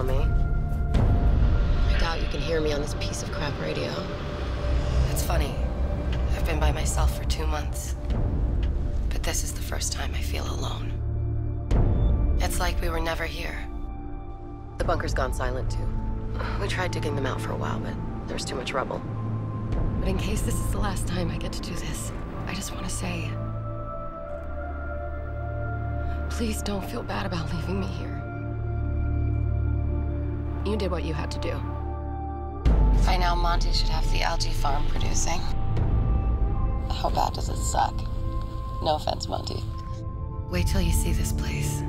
follow me. I doubt you can hear me on this piece of crap radio. That's funny. I've been by myself for 2 months. But this is the first time I feel alone. It's like we were never here. The bunker's gone silent, too. We tried digging them out for a while, but there's too much rubble. But in case this is the last time I get to do this, I just want to say... please don't feel bad about leaving me here. You did what you had to do. By now, Monty should have the algae farm producing. How bad does it suck? No offense, Monty. Wait till you see this place.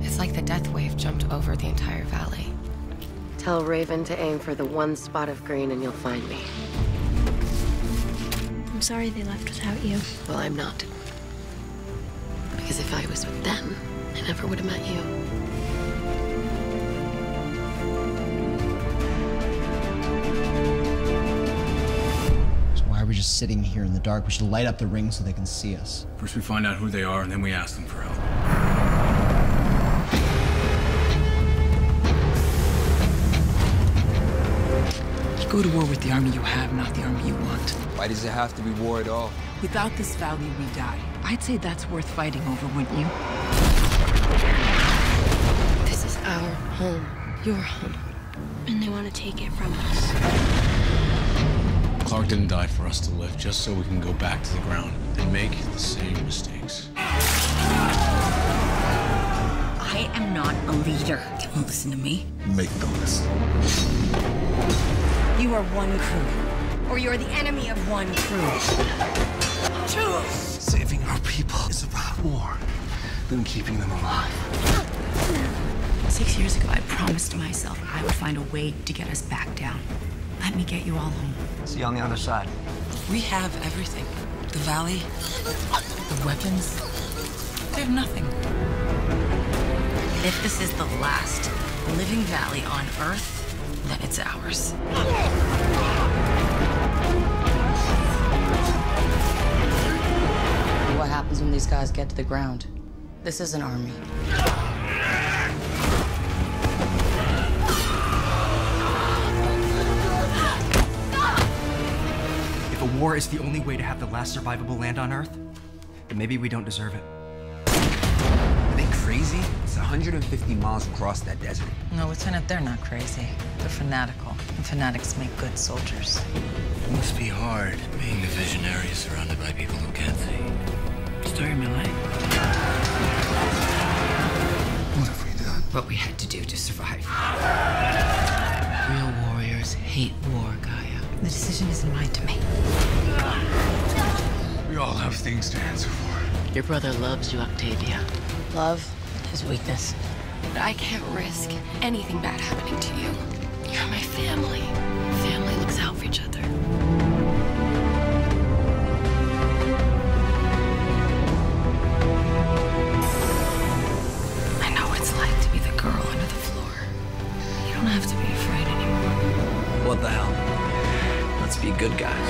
It's like the death wave jumped over the entire valley. Tell Raven to aim for the one spot of green and you'll find me. I'm sorry they left without you. Well, I'm not. Because if I was with them, I never would have met you. So why are we just sitting here in the dark? We should light up the ring so they can see us. First we find out who they are, and then we ask them for help. You go to war with the army you have, not the army you want. Why does it have to be war at all? Without this valley, we die. I'd say that's worth fighting over, wouldn't you? This is our home, your home. And they want to take it from us. Clark didn't die for us to live, just so we can go back to the ground and make the same mistakes. I am not a leader. Don't listen to me. Make them listen. You are one crew, or you're the enemy of one crew. Saving our people is about more than keeping them alive. 6 years ago, I promised myself I would find a way to get us back down. Let me get you all home. See you on the other side. We have everything. The valley, the weapons, they have nothing. If this is the last living valley on Earth, then it's ours. What happens when these guys get to the ground? This is an army. If a war is the only way to have the last survivable land on Earth, then maybe we don't deserve it. Are they crazy? It's 150 miles across that desert. No, Lieutenant, they're not crazy. They're fanatical, and fanatics make good soldiers. It must be hard being a visionary surrounded by people who can't see. Story of my life. What have we done? What we had to do to survive. Real warriors hate war, Gaia. The decision isn't mine to make. We all have things to answer for. Your brother loves you, Octavia. Love is weakness. But I can't risk anything bad happening to you. You're my family. Family looks out for each other. Good guy.